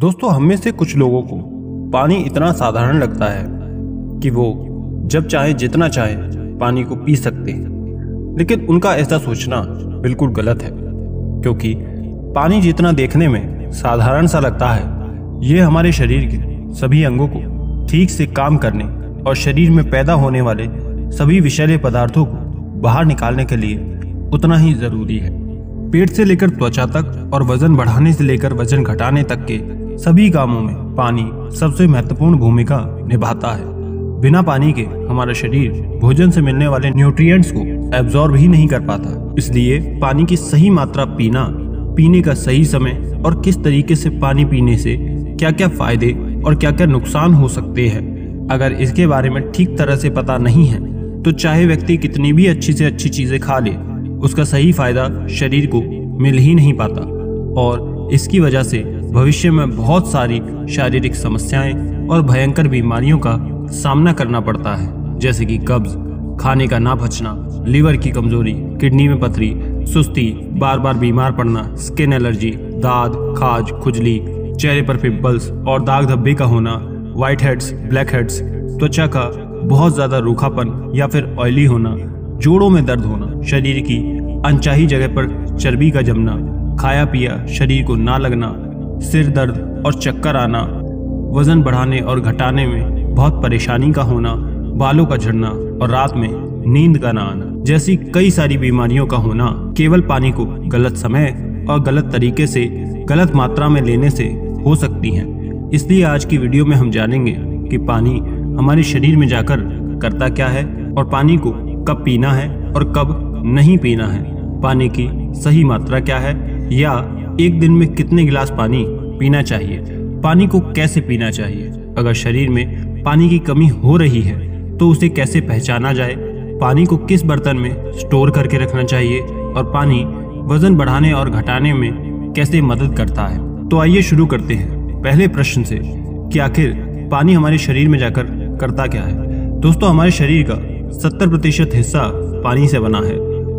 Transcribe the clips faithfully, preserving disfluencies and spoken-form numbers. दोस्तों, हम में से कुछ लोगों को पानी इतना साधारण लगता है कि वो जब चाहे जितना चाहे पानी को पी सकते हैं, लेकिन उनका ऐसा सोचना बिल्कुल गलत है, क्योंकि पानी जितना देखने में साधारण सा लगता है, ये हमारे शरीर के सभी अंगों को ठीक से काम करने और शरीर में पैदा होने वाले सभी विषैले पदार्थों को बाहर निकालने के लिए उतना ही जरूरी है। पेट से लेकर त्वचा तक और वजन बढ़ाने से लेकर वजन घटाने तक के सभी कामों में पानी सबसे महत्वपूर्ण भूमिका निभाता है। बिना पानी के हमारा शरीर भोजन से मिलने वाले न्यूट्रिएंट्स को एब्जॉर्ब ही नहीं कर पाता। इसलिए पानी की सही मात्रा पीना, पीने का सही समय और किस तरीके से पानी पीने से क्या क्या फायदे और क्या क्या नुकसान हो सकते हैं, अगर इसके बारे में ठीक तरह से पता नहीं है तो चाहे व्यक्ति कितनी भी अच्छी से अच्छी चीजें खा ले, उसका सही फायदा शरीर को मिल ही नहीं पाता और इसकी वजह से भविष्य में बहुत सारी शारीरिक समस्याएं और भयंकर बीमारियों का सामना करना पड़ता है, जैसे कि कब्ज, खाने का ना पचना, लीवर की कमजोरी, किडनी में पथरी, सुस्ती, बार बार बीमार पड़ना, स्किन एलर्जी, दाद, खाज, खुजली, चेहरे पर पिंपल्स और दाग धब्बे का होना, व्हाइट हेड्स, ब्लैक हेड्स, त्वचा का बहुत ज्यादा रूखापन या फिर ऑयली होना, जोड़ों में दर्द होना, शरीर की अनचाही जगह पर चर्बी का जमना, खाया पिया शरीर को ना लगना, सिर दर्द और चक्कर आना, वजन बढ़ाने और घटाने में बहुत परेशानी का होना, बालों का झड़ना और रात में नींद का ना आना जैसी कई सारी बीमारियों का होना केवल पानी को गलत समय और गलत तरीके से गलत मात्रा में लेने से हो सकती हैं। इसलिए आज की वीडियो में हम जानेंगे कि पानी हमारे शरीर में जाकर करता क्या है और पानी को कब पीना है और कब नहीं पीना है, पानी की सही मात्रा क्या है या एक दिन में कितने गिलास पानी पीना चाहिए, पानी को कैसे पीना चाहिए, अगर शरीर में पानी की कमी हो रही है तो उसे कैसे पहचाना जाए, पानी को किस बर्तन में स्टोर करके रखना चाहिए और पानी वजन बढ़ाने और घटाने में कैसे मदद करता है। तो आइए शुरू करते हैं पहले प्रश्न से कि आखिर पानी हमारे शरीर में जाकर करता क्या है। दोस्तों, हमारे शरीर का सत्तर प्रतिशत हिस्सा पानी से बना है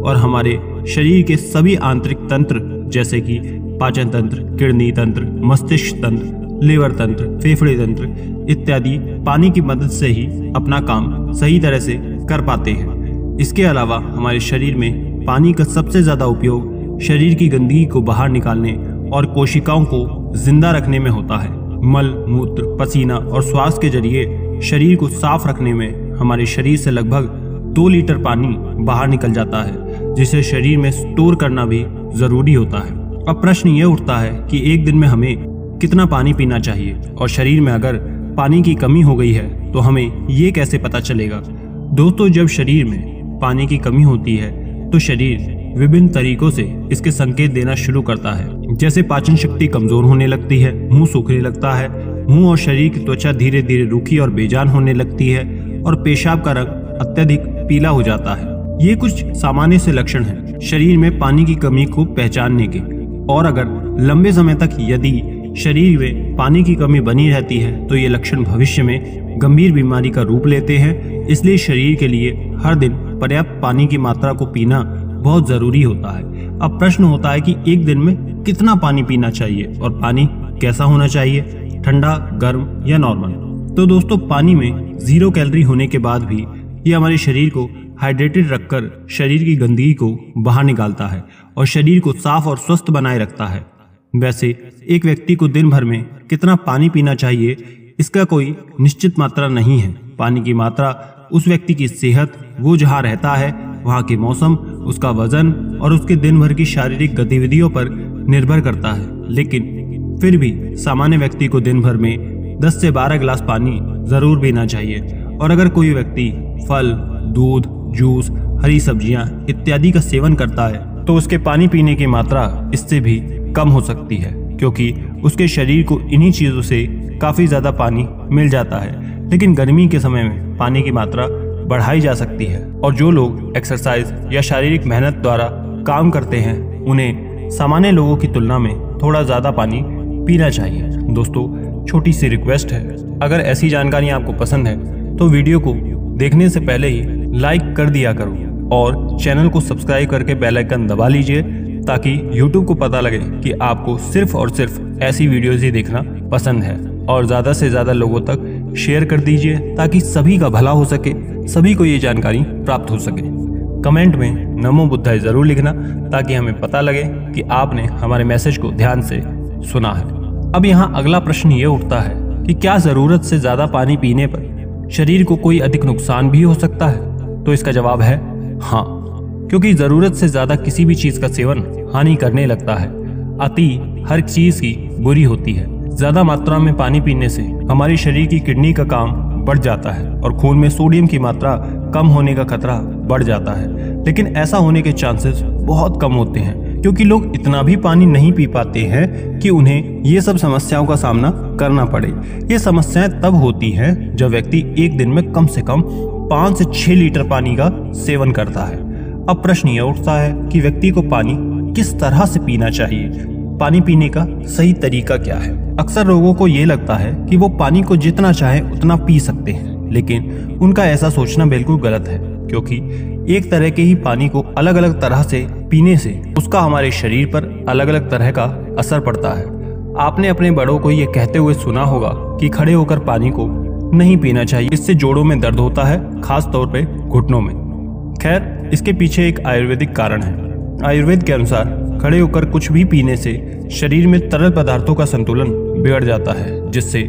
और हमारे शरीर के सभी आंतरिक तंत्र जैसे कि पाचन तंत्र, किडनी तंत्र, मस्तिष्क तंत्र, लिवर तंत्र, फेफड़े तंत्र इत्यादि पानी की मदद से ही अपना काम सही तरह से कर पाते हैं। इसके अलावा हमारे शरीर में पानी का सबसे ज़्यादा उपयोग शरीर की गंदगी को बाहर निकालने और कोशिकाओं को जिंदा रखने में होता है। मल, मूत्र, पसीना और श्वास के जरिए शरीर को साफ रखने में हमारे शरीर से लगभग दो लीटर पानी बाहर निकल जाता है, जिसे शरीर में स्टोर करना भी जरूरी होता है। अब प्रश्न ये उठता है कि एक दिन में हमें कितना पानी पीना चाहिए और शरीर में अगर पानी की कमी हो गई है तो हमें ये कैसे पता चलेगा। दोस्तों, जब शरीर में पानी की कमी होती है तो शरीर विभिन्न तरीकों से इसके संकेत देना शुरू करता है, जैसे पाचन शक्ति कमजोर होने लगती है, मुंह सूखने लगता है, मुंह और शरीर की त्वचा धीरे धीरे रूखी और बेजान होने लगती है और पेशाब का रंग अत्यधिक पीला हो जाता है। ये कुछ सामान्य से लक्षण हैं शरीर में पानी की कमी को पहचानने के, और अगर लंबे समय तक यदि शरीर में पानी की कमी बनी रहती है तो ये लक्षण भविष्य में गंभीर बीमारी का रूप लेते हैं। इसलिए शरीर के लिए हर दिन पर्याप्त पानी की मात्रा को पीना बहुत जरूरी होता है। अब प्रश्न होता है कि एक दिन में कितना पानी पीना चाहिए और पानी कैसा होना चाहिए, ठंडा, गर्म या नॉर्मल। तो दोस्तों, पानी में जीरो कैलोरी होने के बाद भी ये हमारे शरीर को हाइड्रेटेड रखकर शरीर की गंदगी को बाहर निकालता है और शरीर को साफ और स्वस्थ बनाए रखता है। वैसे एक व्यक्ति को दिन भर में कितना पानी पीना चाहिए इसका कोई निश्चित मात्रा नहीं है। पानी की मात्रा उस व्यक्ति की सेहत, वो जहाँ रहता है वहाँ के मौसम, उसका वजन और उसके दिन भर की शारीरिक गतिविधियों पर निर्भर करता है। लेकिन फिर भी सामान्य व्यक्ति को दिन भर में दस से बारह गिलास पानी जरूर पीना चाहिए, और अगर कोई व्यक्ति फल, दूध, जूस, हरी सब्जियां इत्यादि का सेवन करता है तो उसके पानी पीने की मात्रा इससे भी कम हो सकती है, क्योंकि उसके शरीर को इन्हीं चीज़ों से काफ़ी ज़्यादा पानी मिल जाता है। लेकिन गर्मी के समय में पानी की मात्रा बढ़ाई जा सकती है और जो लोग एक्सरसाइज या शारीरिक मेहनत द्वारा काम करते हैं उन्हें सामान्य लोगों की तुलना में थोड़ा ज़्यादा पानी पीना चाहिए। दोस्तों, छोटी सी रिक्वेस्ट है, अगर ऐसी जानकारी आपको पसंद है तो वीडियो को देखने से पहले ही लाइक कर दिया करो और चैनल को सब्सक्राइब करके बेल आइकन दबा लीजिए ताकि YouTube को पता लगे कि आपको सिर्फ और सिर्फ ऐसी वीडियोज ही देखना पसंद है, और ज़्यादा से ज़्यादा लोगों तक शेयर कर दीजिए ताकि सभी का भला हो सके, सभी को ये जानकारी प्राप्त हो सके। कमेंट में नमो बुद्धाय ज़रूर लिखना ताकि हमें पता लगे कि आपने हमारे मैसेज को ध्यान से सुना है। अब यहाँ अगला प्रश्न ये उठता है कि क्या ज़रूरत से ज़्यादा पानी पीने पर शरीर को कोई अधिक नुकसान भी हो सकता है? तो इसका जवाब है हाँ, क्योंकि ज़रूरत से ज़्यादा किसी भी चीज़ का सेवन हानि करने लगता है। अति हर चीज़ की बुरी होती है। ज़्यादा मात्रा में पानी पीने से हमारे शरीर की किडनी का काम बढ़ जाता है और खून में सोडियम की मात्रा कम होने का खतरा बढ़ जाता है, लेकिन ऐसा होने के चांसेस बहुत कम होते हैं क्योंकि लोग इतना भी पानी नहीं पी पाते हैं कि उन्हें ये सब समस्याओं का सामना करना पड़े। ये समस्याएं तब होती हैं जब व्यक्ति एक दिन में कम से कम पाँच से छः लीटर पानी का सेवन करता है। अब प्रश्न यह उठता है कि व्यक्ति को पानी किस तरह से पीना चाहिए, पानी पीने का सही तरीका क्या है। अक्सर लोगों को ये लगता है कि वो पानी को जितना चाहे उतना पी सकते हैं, लेकिन उनका ऐसा सोचना बिल्कुल गलत है क्योंकि एक तरह के ही पानी को अलग अलग तरह से पीने से उसका हमारे शरीर पर अलग अलग तरह का असर पड़ता है। आपने अपने बड़ों को ये कहते हुए सुना होगा कि खड़े होकर पानी को नहीं पीना चाहिए, इससे जोड़ों में दर्द होता है, खासतौर पर घुटनों में। खैर, इसके पीछे एक आयुर्वेदिक कारण है। आयुर्वेद के अनुसार खड़े होकर कुछ भी पीने से शरीर में तरल पदार्थों का संतुलन बिगड़ जाता है, जिससे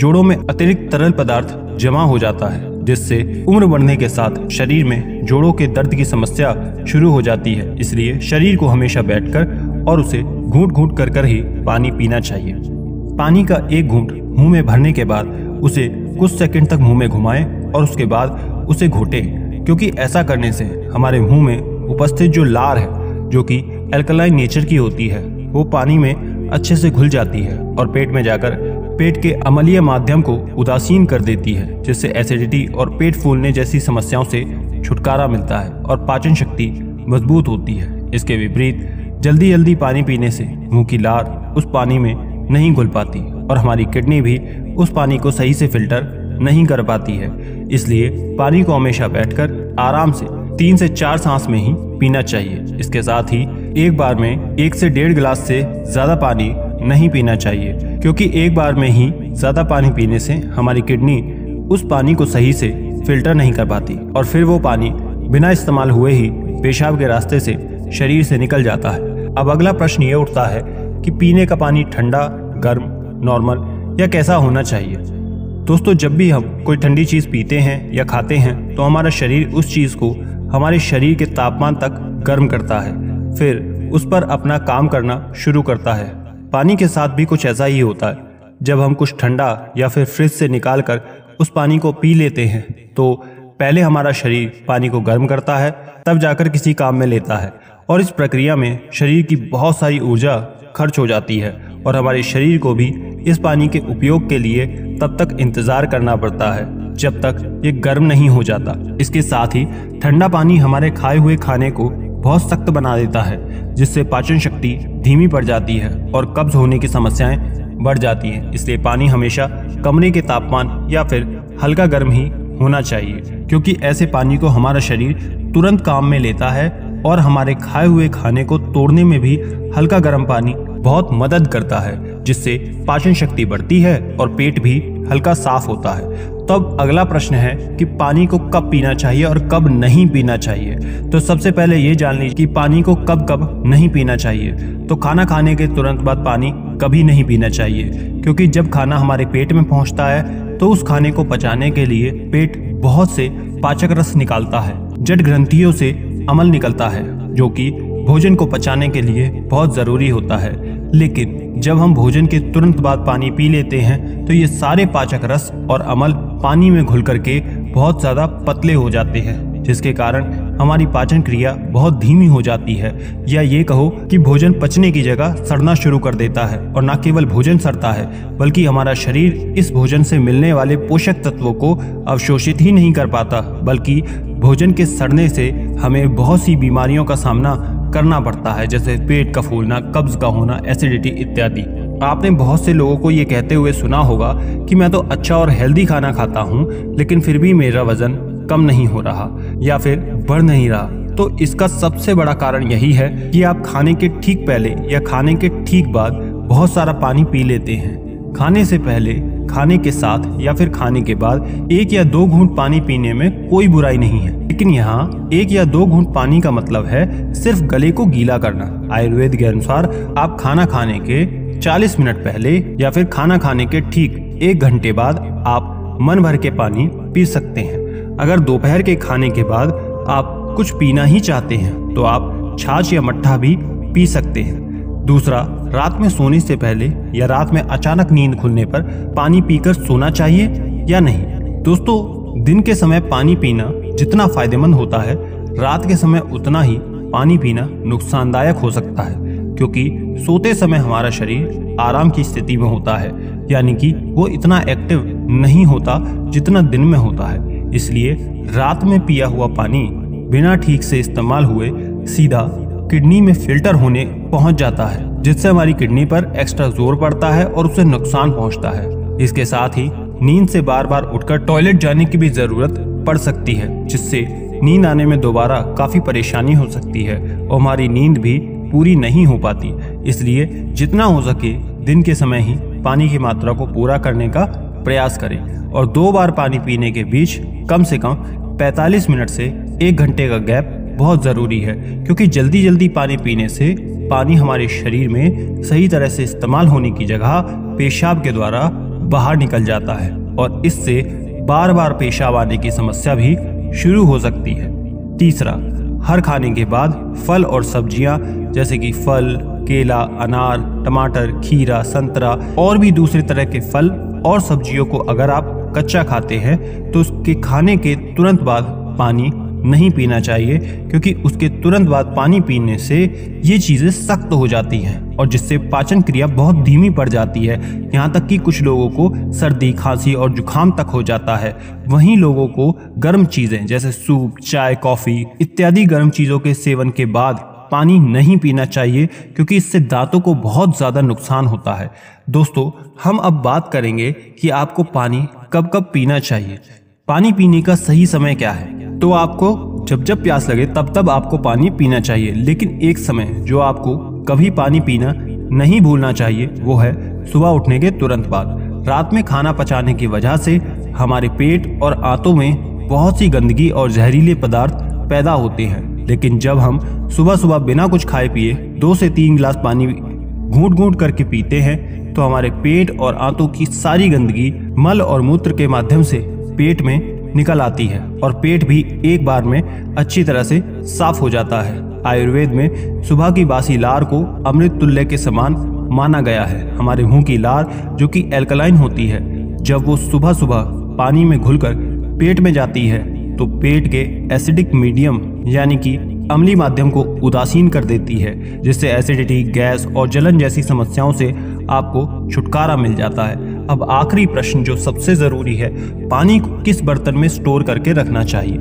जोड़ों में अतिरिक्त तरल पदार्थ जमा हो जाता है, जिससे उम्र बढ़ने के साथ शरीर में जोड़ों के दर्द की समस्या शुरू हो जाती है। इसलिए शरीर को हमेशा बैठकर और उसे घूंट घूंट कर कर ही पानी पीना चाहिए। पानी का एक घूंट मुँह में भरने के बाद उसे कुछ सेकेंड तक मुँह में घुमाएं और उसके बाद उसे घोटें, क्योंकि ऐसा करने से हमारे मुँह में उपस्थित जो लार है, जो कि एल्कलाइन नेचर की होती है, वो पानी में अच्छे से घुल जाती है और पेट में जाकर पेट के अम्लीय माध्यम को उदासीन कर देती है, जिससे एसिडिटी और पेट फूलने जैसी समस्याओं से छुटकारा मिलता है और पाचन शक्ति मजबूत होती है। इसके विपरीत जल्दी जल्दी पानी पीने से मुंह की लार उस पानी में नहीं घुल पाती और हमारी किडनी भी उस पानी को सही से फिल्टर नहीं कर पाती है। इसलिए पानी को हमेशा बैठकर आराम से तीन से चार सांस में ही पीना चाहिए। इसके साथ ही एक बार में एक से डेढ़ गिलास से ज़्यादा पानी नहीं पीना चाहिए, क्योंकि एक बार में ही ज़्यादा पानी पीने से हमारी किडनी उस पानी को सही से फिल्टर नहीं कर पाती और फिर वो पानी बिना इस्तेमाल हुए ही पेशाब के रास्ते से शरीर से निकल जाता है। अब अगला प्रश्न ये उठता है कि पीने का पानी ठंडा, गर्म, नॉर्मल या कैसा होना चाहिए। दोस्तों, जब भी हम कोई ठंडी चीज़ पीते हैं या खाते हैं तो हमारा शरीर उस चीज़ को हमारे शरीर के तापमान तक गर्म करता है, फिर उस पर अपना काम करना शुरू करता है। पानी के साथ भी कुछ ऐसा ही होता है। जब हम कुछ ठंडा या फिर फ्रिज से निकाल कर उस पानी को पी लेते हैं तो पहले हमारा शरीर पानी को गर्म करता है, तब जाकर किसी काम में लेता है, और इस प्रक्रिया में शरीर की बहुत सारी ऊर्जा खर्च हो जाती है और हमारे शरीर को भी इस पानी के उपयोग के लिए तब तक इंतज़ार करना पड़ता है जब तक ये गर्म नहीं हो जाता। इसके साथ ही ठंडा पानी हमारे खाए हुए खाने को बहुत सख्त बना देता है, जिससे पाचन शक्ति धीमी पड़ जाती है और कब्ज होने की समस्याएं बढ़ जाती हैं। इसलिए पानी हमेशा कमरे के तापमान या फिर हल्का गर्म ही होना चाहिए, क्योंकि ऐसे पानी को हमारा शरीर तुरंत काम में लेता है और हमारे खाए हुए खाने को तोड़ने में भी हल्का गर्म पानी बहुत मदद करता है, जिससे पाचन शक्ति बढ़ती है और पेट भी हल्का साफ होता है। तब अगला प्रश्न है कि पानी को कब पीना चाहिए और कब नहीं पीना चाहिए। तो सबसे पहले ये जान लीजिए कि पानी को कब कब नहीं पीना चाहिए। तो खाना खाने के तुरंत बाद पानी कभी नहीं पीना चाहिए, क्योंकि जब खाना हमारे पेट में पहुंचता है तो उस खाने को पचाने के लिए पेट बहुत से पाचक रस निकालता है। जठ ग्रंथियों से अम्ल निकलता है जो कि भोजन को पचाने के लिए बहुत ज़रूरी होता है, लेकिन जब हम भोजन के तुरंत बाद पानी पी लेते हैं तो ये सारे पाचक रस और अम्ल पानी में घुल करके बहुत ज़्यादा पतले हो जाते हैं, जिसके कारण हमारी पाचन क्रिया बहुत धीमी हो जाती है, या ये कहो कि भोजन पचने की जगह सड़ना शुरू कर देता है। और न केवल भोजन सड़ता है बल्कि हमारा शरीर इस भोजन से मिलने वाले पोषक तत्वों को अवशोषित ही नहीं कर पाता, बल्कि भोजन के सड़ने से हमें बहुत सी बीमारियों का सामना करना पड़ता है, जैसे पेट का फूलना, कब्ज का होना, एसिडिटी इत्यादि। आपने बहुत से लोगों को ये कहते हुए सुना होगा कि मैं तो अच्छा और हेल्दी खाना खाता हूँ लेकिन फिर भी मेरा वजन कम नहीं हो रहा या फिर बढ़ नहीं रहा। तो इसका सबसे बड़ा कारण यही है कि आप खाने के ठीक पहले या खाने के ठीक बाद बहुत सारा पानी पी लेते हैं। खाने से पहले, खाने के साथ या फिर खाने के बाद एक या दो घूंट पानी पीने में कोई बुराई नहीं है, लेकिन यहाँ एक या दो घूंट पानी का मतलब है सिर्फ गले को गीला करना। आयुर्वेद के अनुसार आप खाना खाने के चालीस मिनट पहले या फिर खाना खाने के ठीक एक घंटे बाद आप मन भर के पानी पी सकते हैं। अगर दोपहर के खाने के बाद आप कुछ पीना ही चाहते हैं तो आप छाछ या मट्ठा भी पी सकते हैं। दूसरा, रात में सोने से पहले या रात में अचानक नींद खुलने पर पानी पीकर सोना चाहिए या नहीं? दोस्तों, दिन के समय पानी पीना जितना फायदेमंद होता है, रात के समय उतना ही पानी पीना नुकसानदायक हो सकता है, क्योंकि सोते समय हमारा शरीर आराम की स्थिति में होता है, यानी कि वो इतना एक्टिव नहीं होता जितना दिन में होता है। इसलिए रात में पिया हुआ पानी बिना ठीक से इस्तेमाल हुए सीधा किडनी में फिल्टर होने पहुंच जाता है, जिससे हमारी किडनी पर एक्स्ट्रा जोर पड़ता है और उसे नुकसान पहुंचता है। इसके साथ ही नींद से बार बार उठकर टॉयलेट जाने की भी जरूरत पड़ सकती है, जिससे नींद आने में दोबारा काफी परेशानी हो सकती है और हमारी नींद भी पूरी नहीं हो पाती। इसलिए जितना हो सके दिन के समय ही पानी की मात्रा को पूरा करने का प्रयास करें और दो बार पानी पीने के बीच कम से कम पैंतालीस मिनट से एक घंटे का गैप बहुत ज़रूरी है, क्योंकि जल्दी जल्दी पानी पीने से पानी हमारे शरीर में सही तरह से इस्तेमाल होने की जगह पेशाब के द्वारा बाहर निकल जाता है और इससे बार बार पेशाब आने की समस्या भी शुरू हो सकती है। तीसरा, हर खाने के बाद फल और सब्जियां जैसे कि फल, केला, अनार, टमाटर, खीरा, संतरा और भी दूसरे तरह के फल और सब्जियों को अगर आप कच्चा खाते हैं तो उसके खाने के तुरंत बाद पानी नहीं पीना चाहिए, क्योंकि उसके तुरंत बाद पानी पीने से ये चीज़ें सख्त हो जाती हैं और जिससे पाचन क्रिया बहुत धीमी पड़ जाती है। यहाँ तक कि कुछ लोगों को सर्दी, खांसी और जुखाम तक हो जाता है। वहीं लोगों को गर्म चीज़ें जैसे सूप, चाय, कॉफ़ी इत्यादि गर्म चीज़ों के सेवन के बाद पानी नहीं पीना चाहिए, क्योंकि इससे दांतों को बहुत ज़्यादा नुकसान होता है। दोस्तों, हम अब बात करेंगे कि आपको पानी कब कब पीना चाहिए, पानी पीने का सही समय क्या है। तो आपको जब जब प्यास लगे तब तब आपको पानी पीना चाहिए, लेकिन एक समय जो आपको कभी पानी पीना नहीं भूलना चाहिए वो है सुबह उठने के तुरंत बाद। रात में खाना पचाने की वजह से हमारे पेट और आंतों में बहुत सी गंदगी और जहरीले पदार्थ पैदा होते हैं, लेकिन जब हम सुबह सुबह बिना कुछ खाए पिए दो से तीन गिलास पानी घूंट घूंट करके पीते हैं तो हमारे पेट और आंतों की सारी गंदगी मल और मूत्र के माध्यम से पेट में निकल आती है और पेट भी एक बार में अच्छी तरह से साफ हो जाता है। आयुर्वेद में सुबह की बासी लार को अमृत तुल्य के समान माना गया है। हमारे मुंह की लार जो कि एल्कलाइन होती है, जब वो सुबह सुबह पानी में घुलकर पेट में जाती है तो पेट के एसिडिक मीडियम यानी कि अम्लीय माध्यम को उदासीन कर देती है, जिससे एसिडिटी, गैस और जलन जैसी समस्याओं से आपको छुटकारा मिल जाता है। अब आखिरी प्रश्न जो सबसे ज़रूरी है, पानी को किस बर्तन में स्टोर करके रखना चाहिए?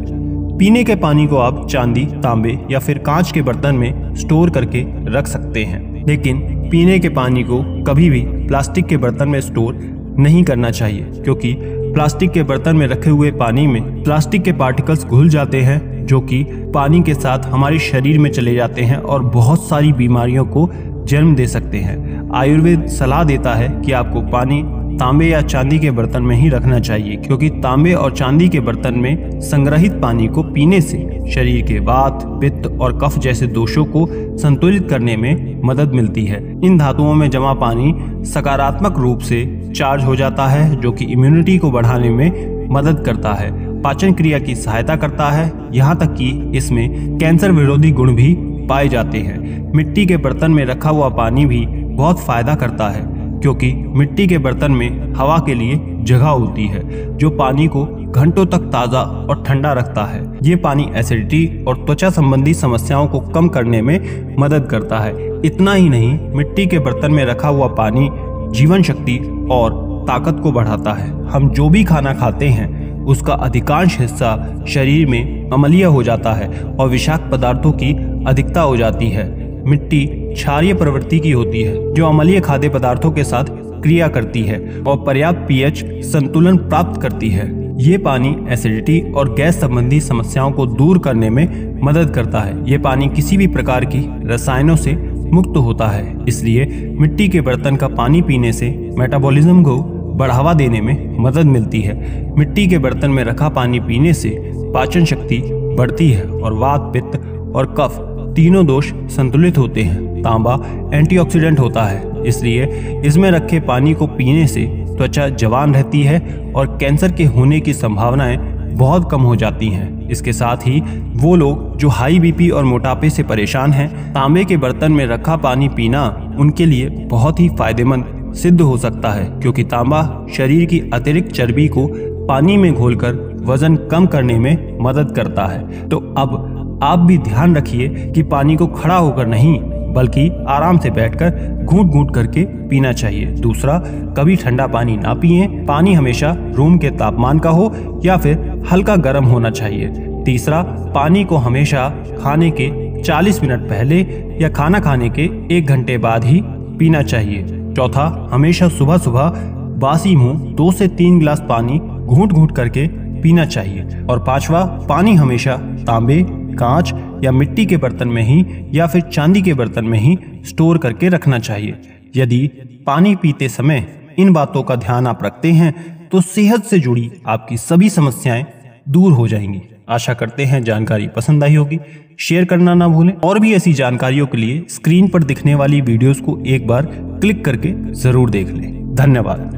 पीने के पानी को आप चांदी, तांबे या फिर कांच के बर्तन में स्टोर करके रख सकते हैं, लेकिन पीने के पानी को कभी भी प्लास्टिक के बर्तन में स्टोर नहीं करना चाहिए, क्योंकि प्लास्टिक के बर्तन में रखे हुए पानी में प्लास्टिक के पार्टिकल्स घुल जाते हैं जो कि पानी के साथ हमारे शरीर में चले जाते हैं और बहुत सारी बीमारियों को जन्म दे सकते हैं। आयुर्वेद सलाह देता है कि आपको पानी तांबे या चांदी के बर्तन में ही रखना चाहिए, क्योंकि तांबे और चांदी के बर्तन में संग्रहित पानी को पीने से शरीर के वात, पित्त और कफ जैसे दोषों को संतुलित करने में मदद मिलती है। इन धातुओं में जमा पानी सकारात्मक रूप से चार्ज हो जाता है, जो कि इम्यूनिटी को बढ़ाने में मदद करता है, पाचन क्रिया की सहायता करता है, यहाँ तक कि इसमें कैंसर विरोधी गुण भी पाए जाते हैं। मिट्टी के बर्तन में रखा हुआ पानी भी बहुत फायदा करता है, क्योंकि मिट्टी के बर्तन में हवा के लिए जगह होती है जो पानी को घंटों तक ताज़ा और ठंडा रखता है। ये पानी एसिडिटी और त्वचा संबंधी समस्याओं को कम करने में मदद करता है। इतना ही नहीं, मिट्टी के बर्तन में रखा हुआ पानी जीवन शक्ति और ताकत को बढ़ाता है। हम जो भी खाना खाते हैं उसका अधिकांश हिस्सा शरीर में अम्लीय हो जाता है और विषाक्त पदार्थों की अधिकता हो जाती है। मिट्टी क्षारीय प्रवृत्ति की होती है जो अम्लीय खाद्य पदार्थों के साथ क्रिया करती है और पर्याप्त पीएच संतुलन प्राप्त करती है। ये पानी एसिडिटी और गैस संबंधी समस्याओं को दूर करने में मदद करता है। ये पानी किसी भी प्रकार की रसायनों से मुक्त होता है, इसलिए मिट्टी के बर्तन का पानी पीने से मेटाबॉलिज्म को बढ़ावा देने में मदद मिलती है। मिट्टी के बर्तन में रखा पानी पीने से पाचन शक्ति बढ़ती है और वात, पित्त और कफ तीनों दोष संतुलित होते हैं। तांबा एंटीऑक्सीडेंट होता है, इसलिए इसमें रखे पानी को पीने से त्वचा जवान रहती है और कैंसर के होने की संभावनाएं बहुत कम हो जाती हैं। इसके साथ ही वो लोग जो हाई बीपी और मोटापे से परेशान हैं, तांबे के बर्तन में रखा पानी पीना उनके लिए बहुत ही फायदेमंद सिद्ध हो सकता है, क्योंकि तांबा शरीर की अतिरिक्त चर्बी को पानी में घोलकर वजन कम करने में मदद करता है। तो अब आप भी ध्यान रखिए कि पानी को खड़ा होकर नहीं बल्कि आराम से बैठकर घूंट घूंट करके पीना चाहिए। दूसरा, कभी ठंडा पानी ना पिए। पानी हमेशा रूम के तापमान का हो या फिर हल्का गर्म होना चाहिए। तीसरा, पानी को हमेशा खाने के चालीस मिनट पहले या खाना खाने के एक घंटे बाद ही पीना चाहिए। चौथा, हमेशा सुबह सुबह बासी मुंह दो से तीन गिलास पानी घूंट घूंट करके पीना चाहिए। और पांचवा, पानी हमेशा तांबे, कांच या मिट्टी के बर्तन में ही या फिर चांदी के बर्तन में ही स्टोर करके रखना चाहिए। यदि पानी पीते समय इन बातों का ध्यान आप रखते हैं तो सेहत से जुड़ी आपकी सभी समस्याएं दूर हो जाएंगी। आशा करते हैं जानकारी पसंद आई होगी। शेयर करना ना भूलें और भी ऐसी जानकारियों के लिए स्क्रीन पर दिखने वाली वीडियोस को एक बार क्लिक करके जरूर देख लें। धन्यवाद।